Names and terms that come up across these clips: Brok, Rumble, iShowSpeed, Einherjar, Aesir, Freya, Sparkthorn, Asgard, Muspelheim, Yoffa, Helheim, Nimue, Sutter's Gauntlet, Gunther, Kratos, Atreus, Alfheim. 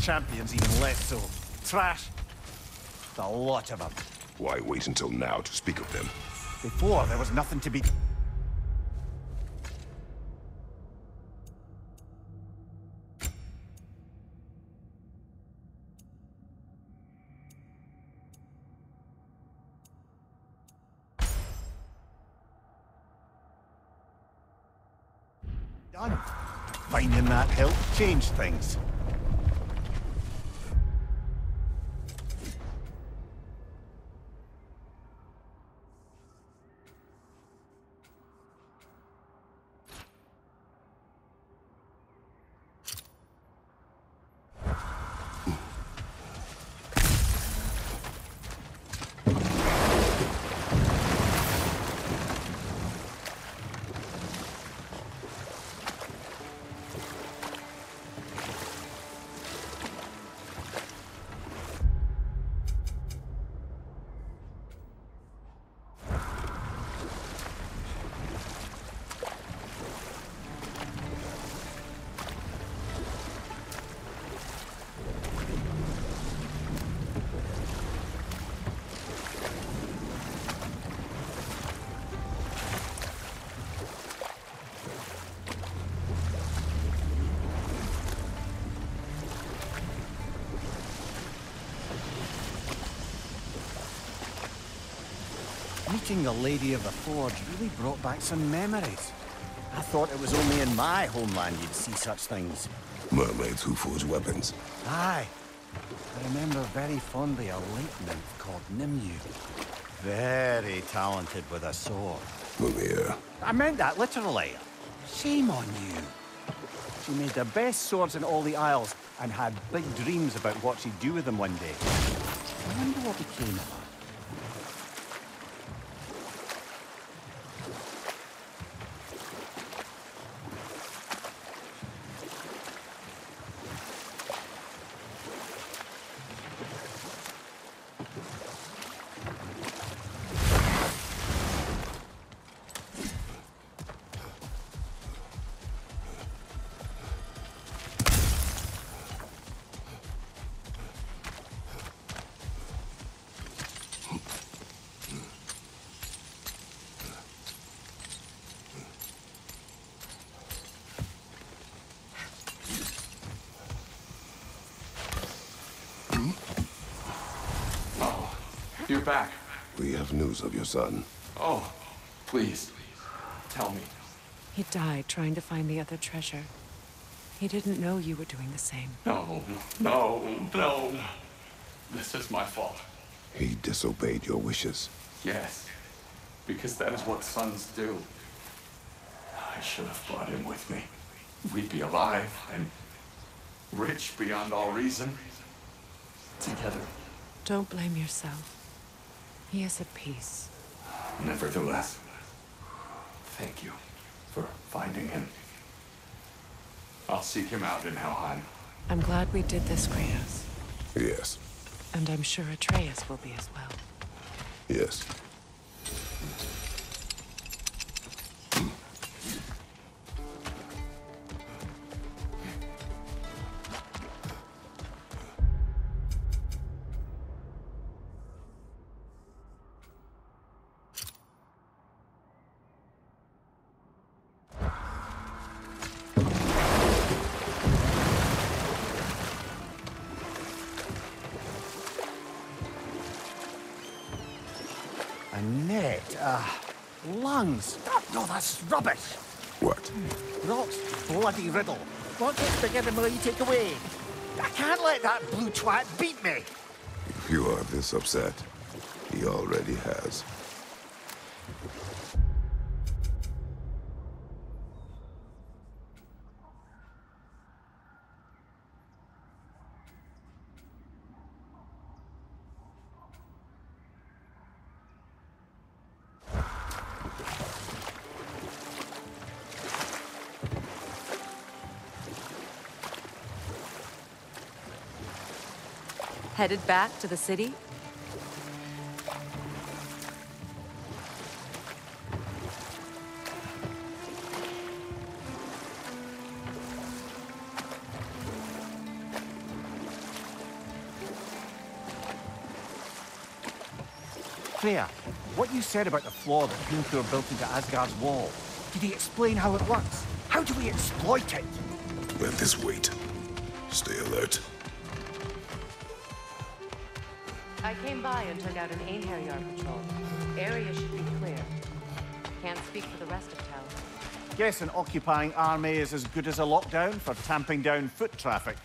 Champions even less so. Trash. The lot of them. Why wait until now to speak of them? Before, there was nothing to be... Done. Finding that help changed things. Meeting the Lady of the Forge really brought back some memories. I thought it was only in my homeland you'd see such things. Mermaids who forge weapons. Aye. I remember very fondly a lake nymph called Nimue. Very talented with a sword. Maria. I meant that literally. Shame on you. She made the best swords in all the Isles and had big dreams about what she'd do with them one day. I wonder what became of her. You're back. We have news of your son. Oh, please, tell me. He died trying to find the other treasure. He didn't know you were doing the same. No. This is my fault. He disobeyed your wishes. Yes, because that is what sons do. I should have brought him with me. We'd be alive and rich beyond all reason. Together. Don't blame yourself. He is at peace. Nevertheless, thank you for finding him. I'll seek him out in Helheim. I'm glad we did this, Kratos. Yes. And I'm sure Atreus will be as well. Yes. Lungs? No, that's rubbish. What? Brok's bloody riddle. Want it bigger than will you take away? I can't let that blue twat beat me. If you are this upset, he already has. Headed back to the city? Freya, what you said about the flaw that Gunther built into Asgard's wall, did he explain how it works? How do we exploit it? Let this wait. Stay alert. I came by and turned out an Einherjar patrol. Area should be clear. Can't speak for the rest of town. Guess an occupying army is as good as a lockdown for tamping down foot traffic.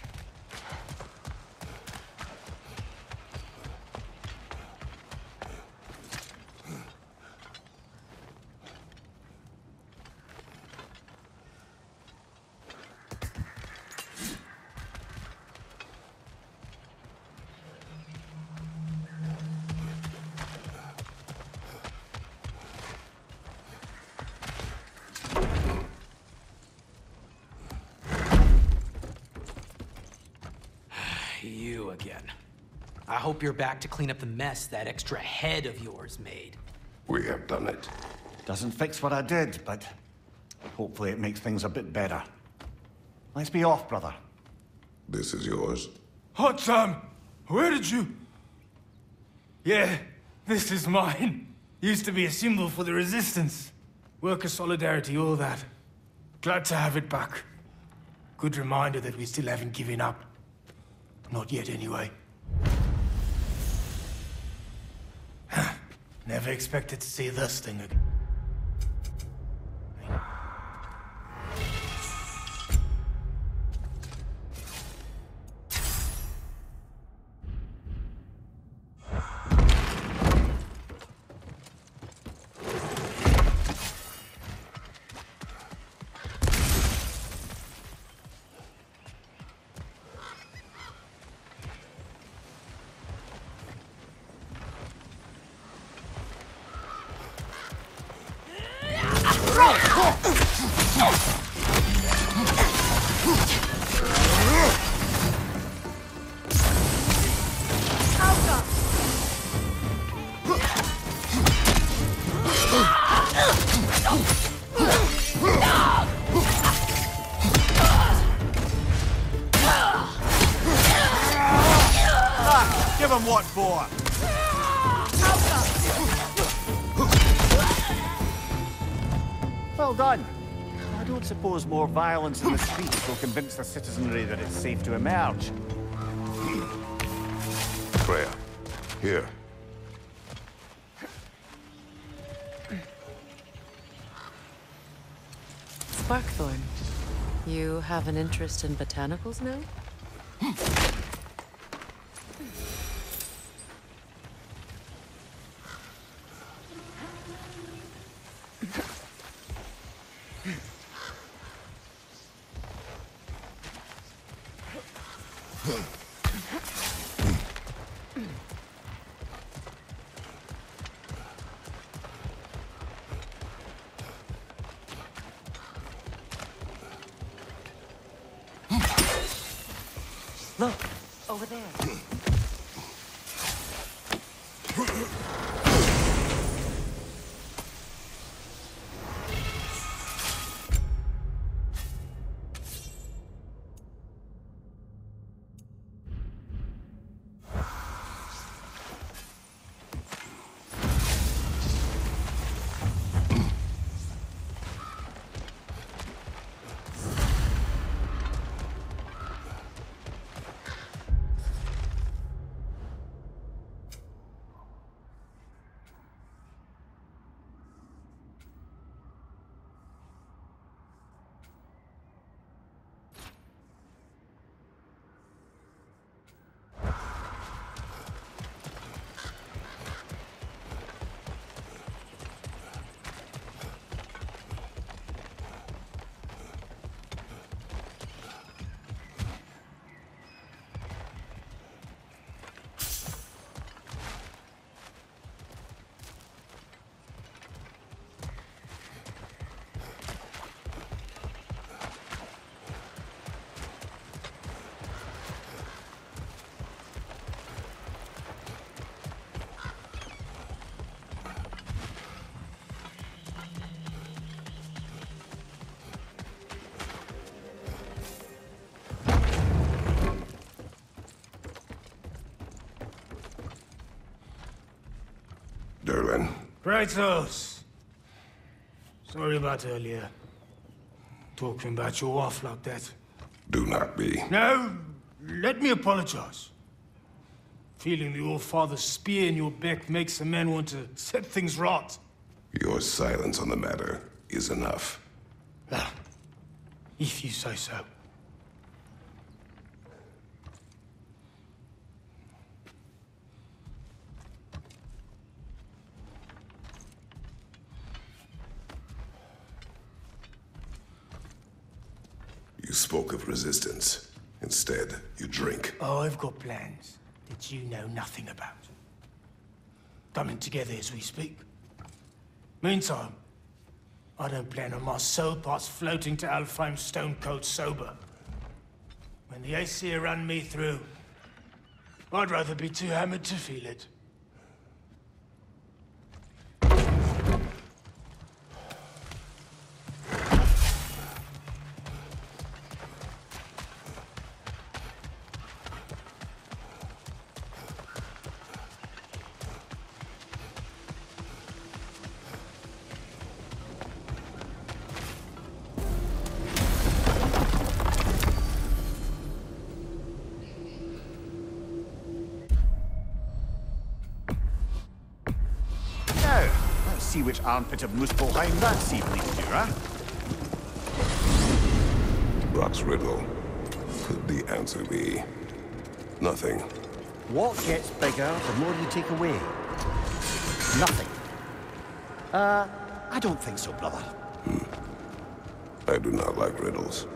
I hope you're back to clean up the mess that extra head of yours made. We have done it. Doesn't fix what I did, but hopefully it makes things a bit better. Let's be off, brother. This is yours. Hot Sam! Where did you... Yeah, this is mine. Used to be a symbol for the resistance. Worker solidarity, all that. Glad to have it back. Good reminder that we still haven't given up. Not yet, anyway. Never expected to see this thing again. What for? Well done. I don't suppose more violence in the streets will convince the citizenry that it's safe to emerge. Freya, here. Sparkthorn, you have an interest in botanicals now? Kratos! Sorry about earlier. Talking about your wife like that. Do not be. No, let me apologize. Feeling your father's spear in your back makes a man want to set things right. Your silence on the matter is enough. Ah, if you say so. You spoke of resistance. Instead, you drink. Oh, I've got plans that you know nothing about. Coming together as we speak. Meantime, I don't plan on my soul parts floating to Alfheim stone cold sober. When the Aesir run me through, I'd rather be too hammered to feel it. See which armpit of Muspelheim that's evening, Dura. Brok's riddle. Could the answer be nothing? What gets bigger the more you take away? Nothing. I don't think so, brother. I do not like riddles.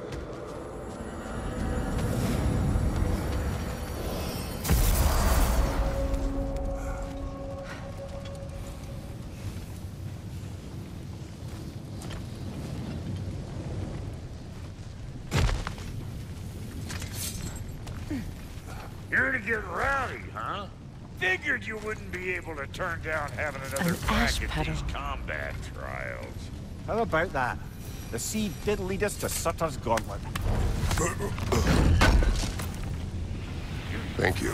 You wouldn't be able to turn down having another crack at these combat trials. How about that? The sea did lead us to Sutter's Gauntlet. Thank you.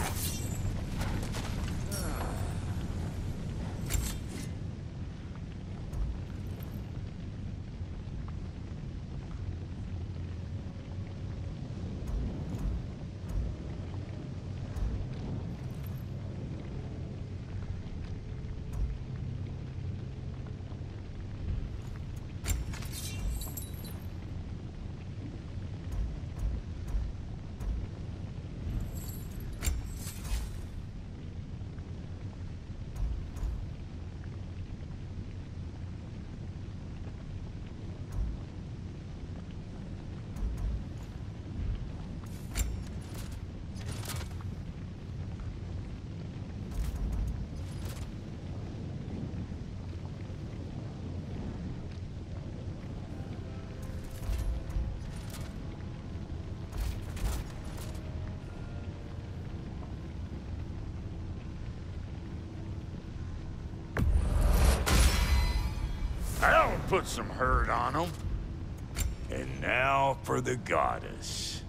Put some hurt on them. And now for the goddess.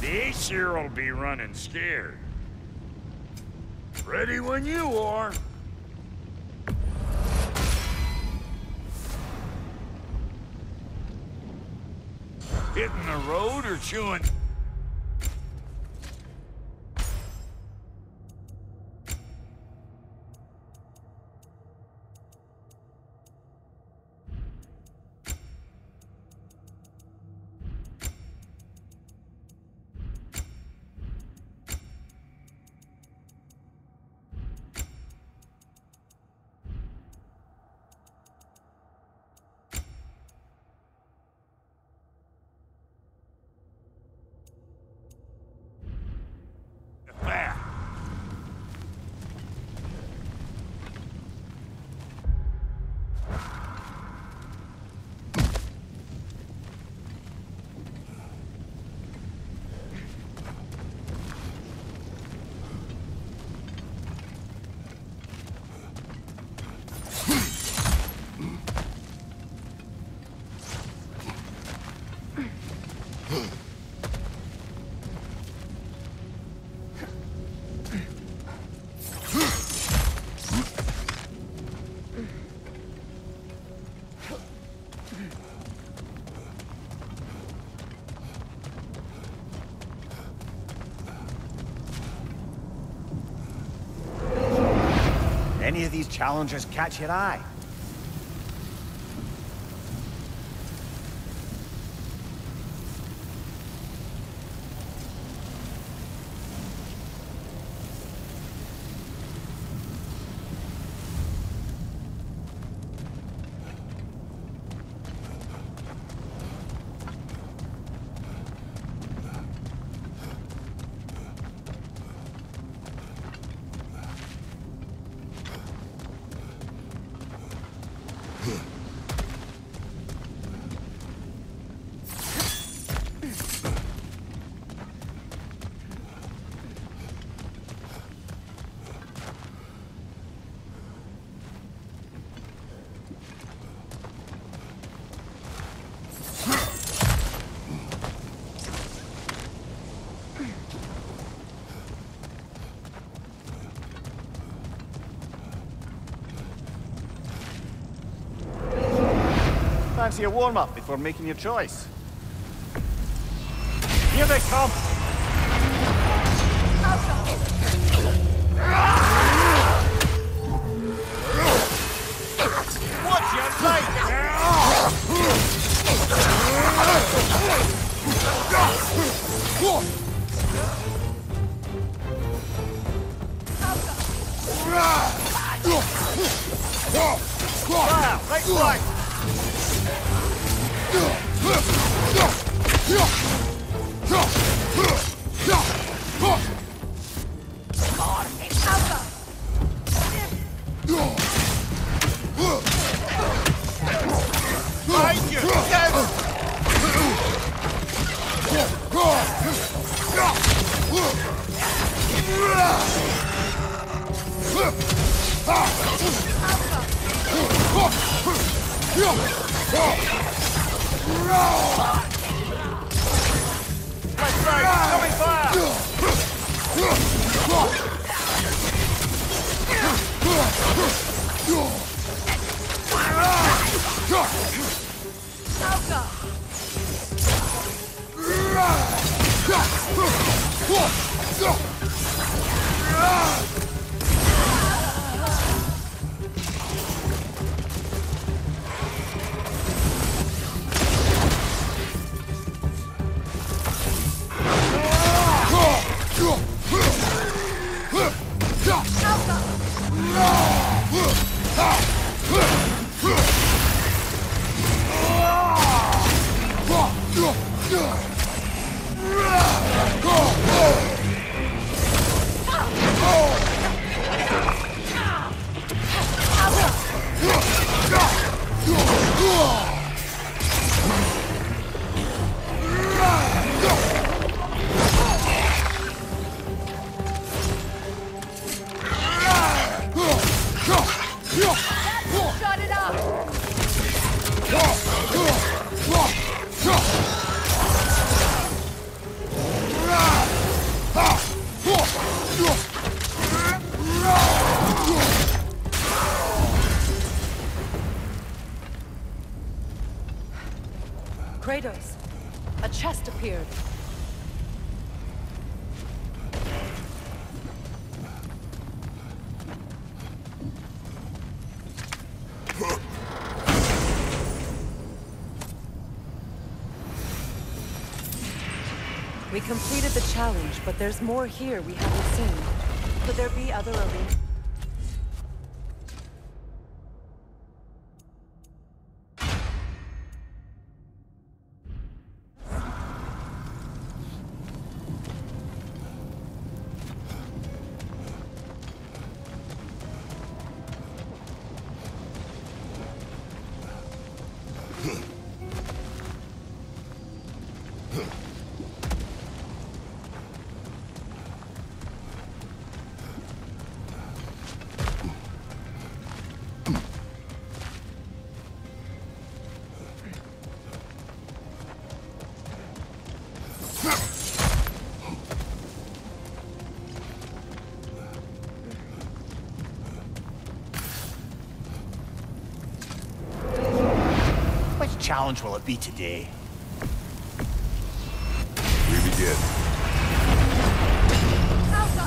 The Aesir will be running scared. Ready when you are. Hitting the road or chewing? any of these challengers catch your eye? Fancy a warm-up before making your choice. Here they come! What's your right side! Kratos, a chest appeared. We completed the challenge, but there's more here we haven't seen. Could there be other arenas? What challenge will it be today? We begin. Alpha.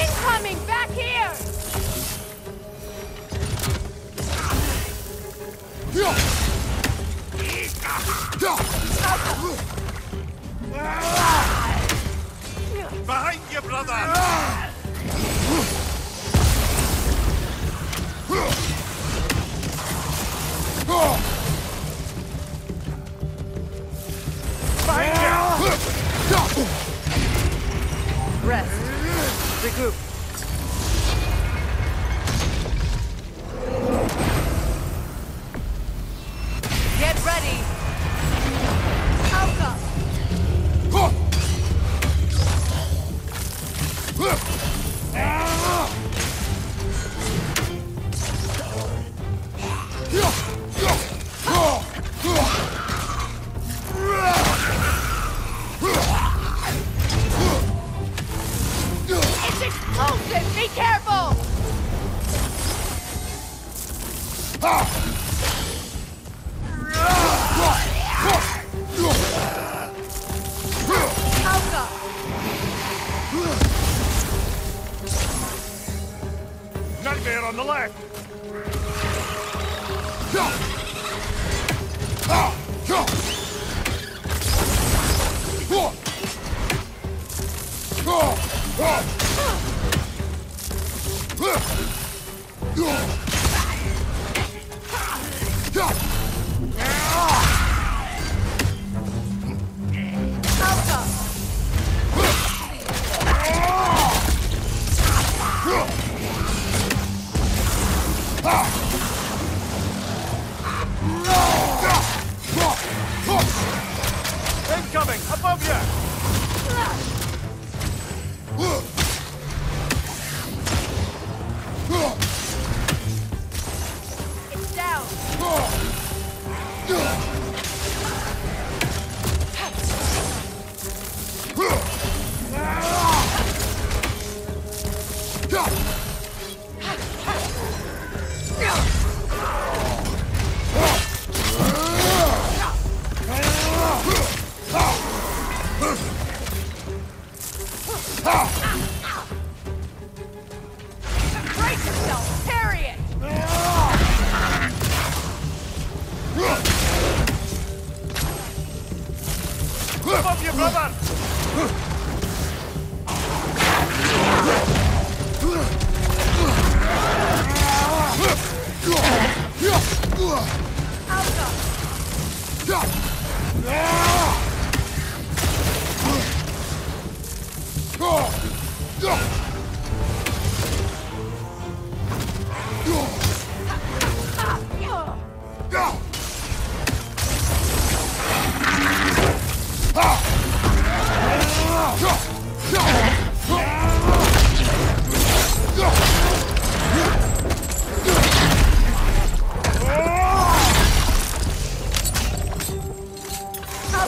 Incoming back here. Behind you, brother. Rest. Regroup. Get ready. Alka. Be careful! Nightmare on the left! Incoming! Above you! It's down.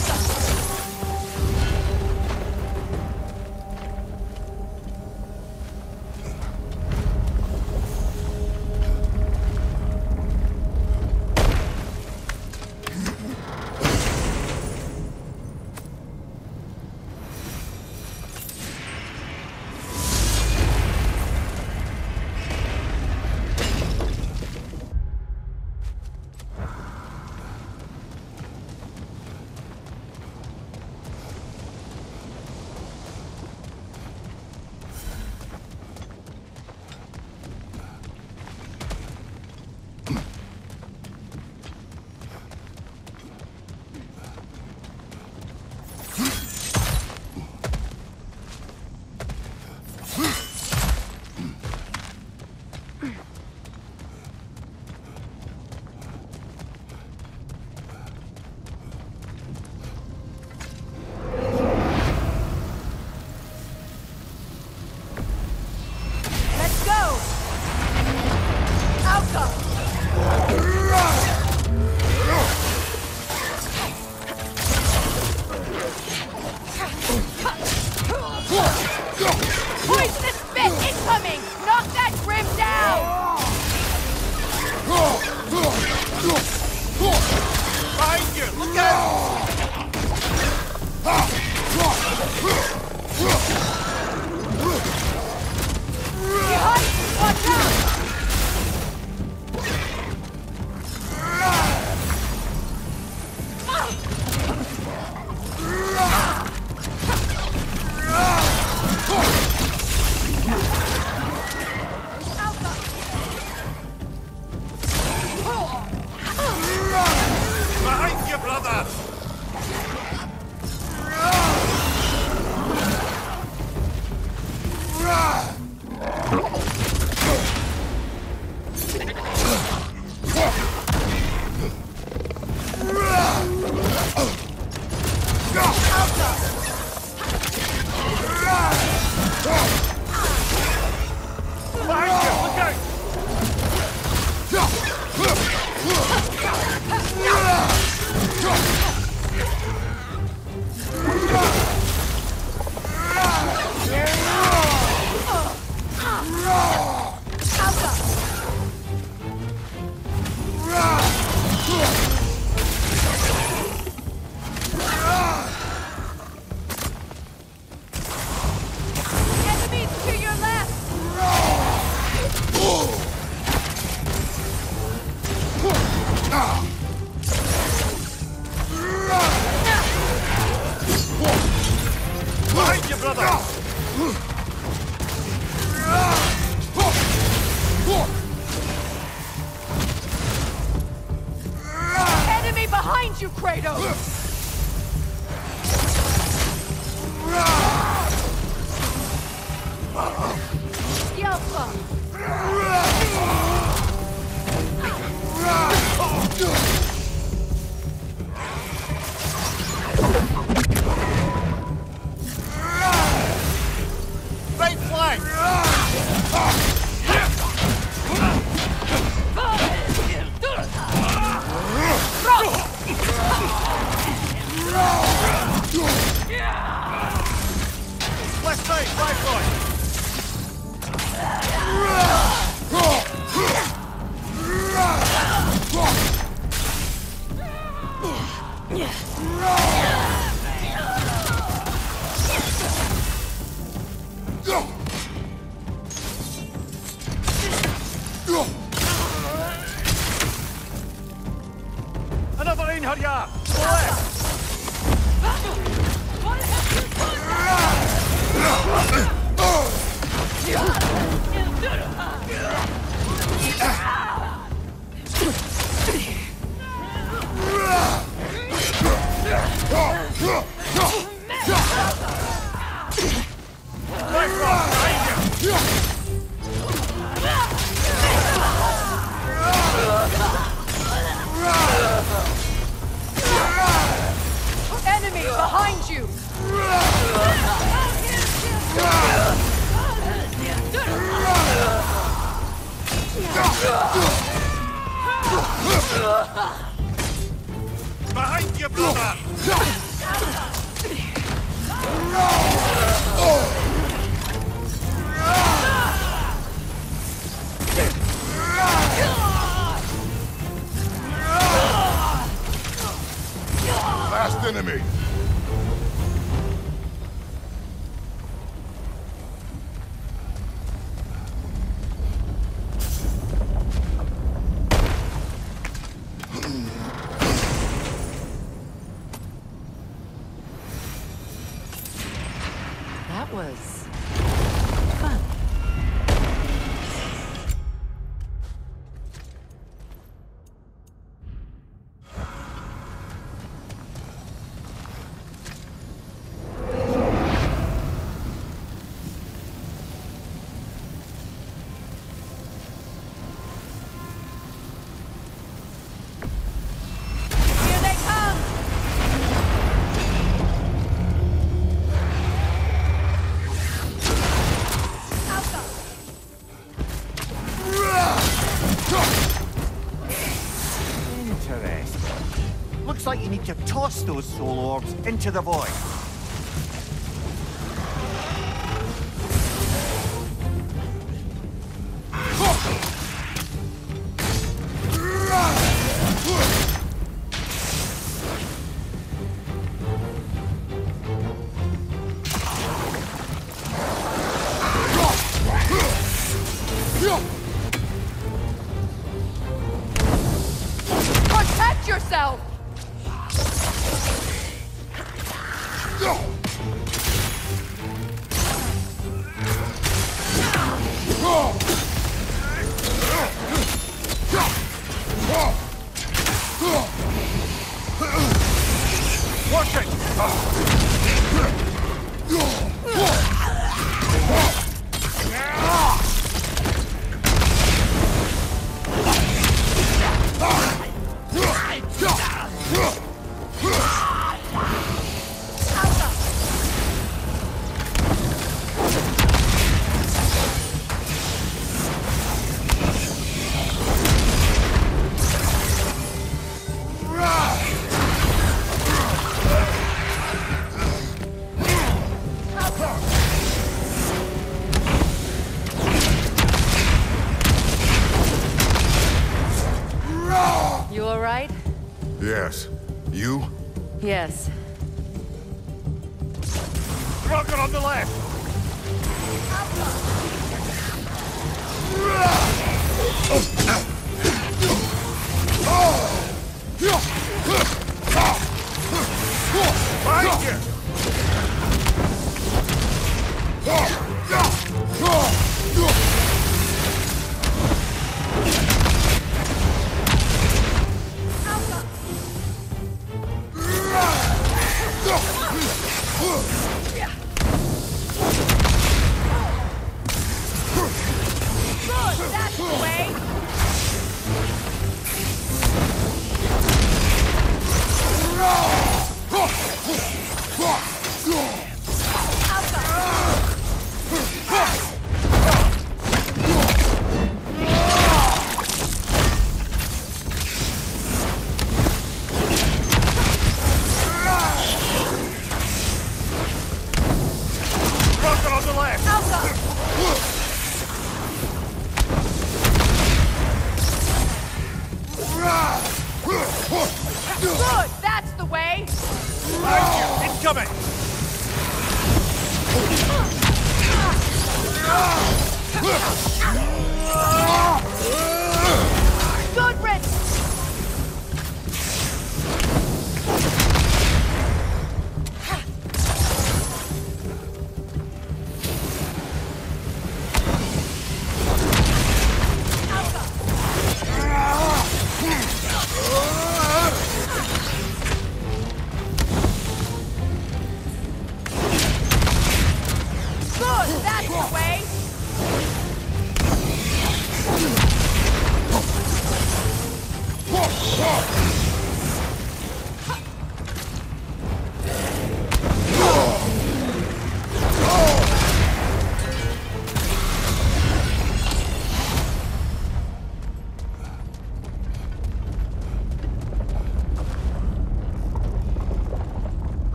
Awesome. To toss those soul orbs into the void. Yes. Rocket on the left!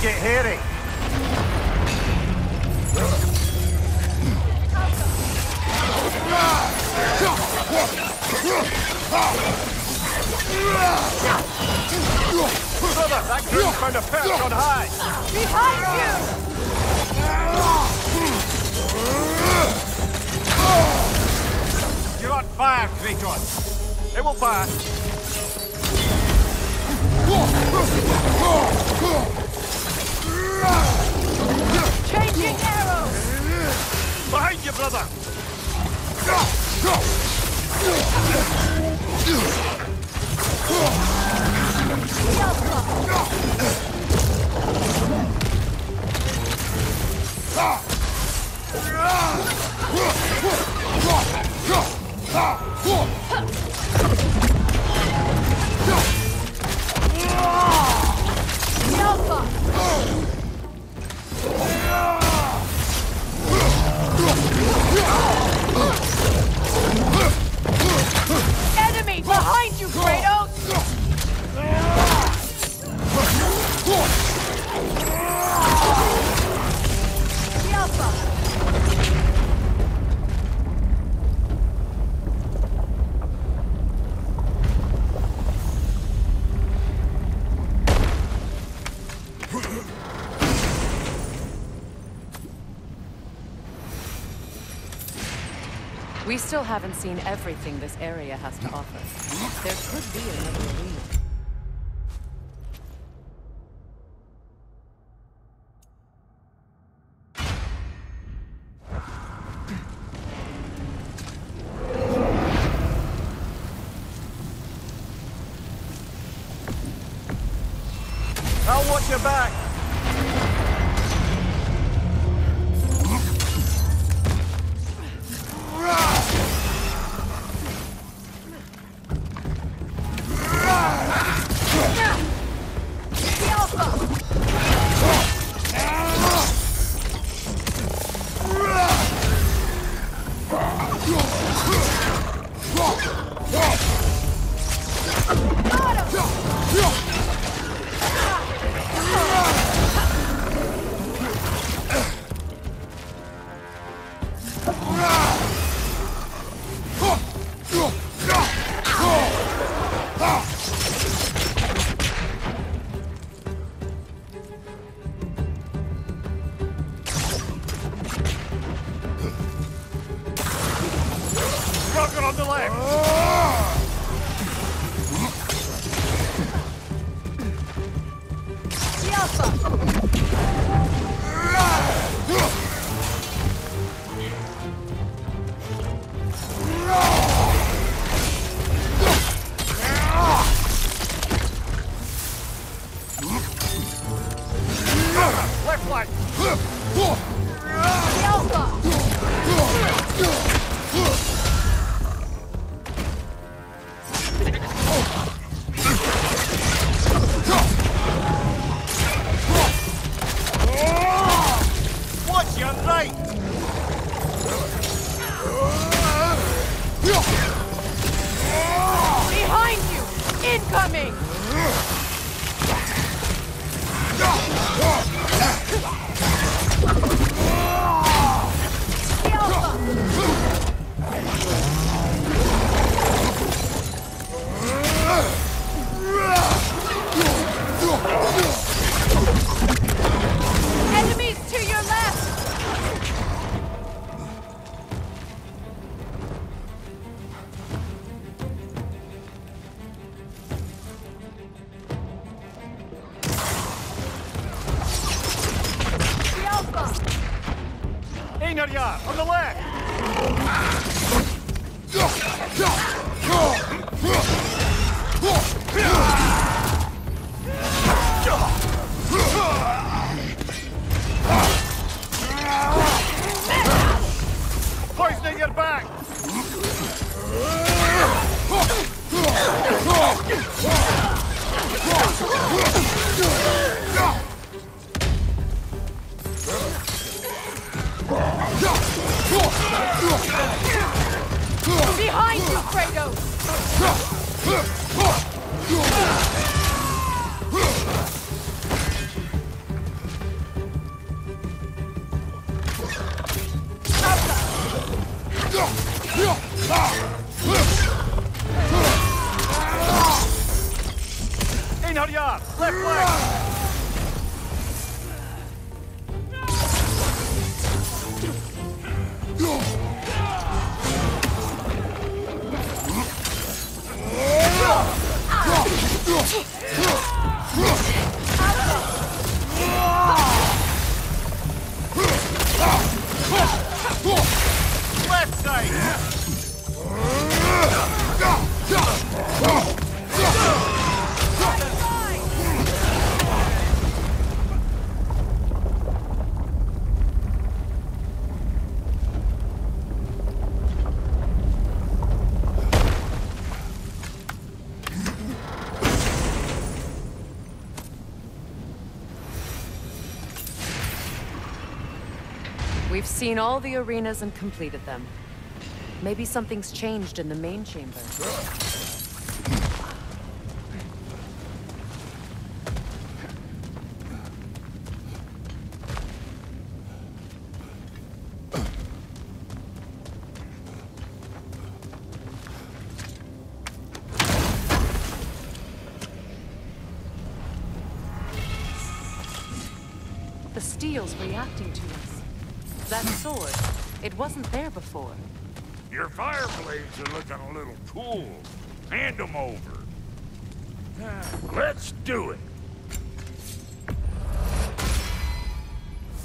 Get hairy. Brother, that group found a perch on high. Behind you! You're on fire, Kratos. They will burn. Changing arrows! Behind you, brother! Yoffa! Enemy behind you, Kratos! Yoffa! We still haven't seen everything this area has to offer. There could be another arena. got your back! Einherjar, on the left! Poisoning your back! Behind you, Kratos! Einherjar, left flank! We've seen all the arenas and completed them. Maybe something's changed in the main chamber. The steel's reacting to us. That sword, it wasn't there before. Your fire blades are looking a little cool. Hand them over. Let's do it.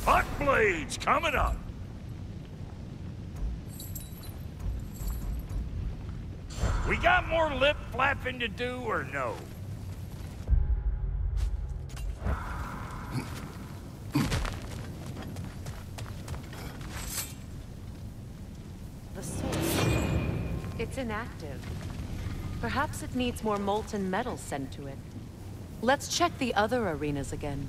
Hot blades coming up. We got more lip flapping to do or no? It's inactive. Perhaps it needs more molten metal sent to it. Let's check the other arenas again.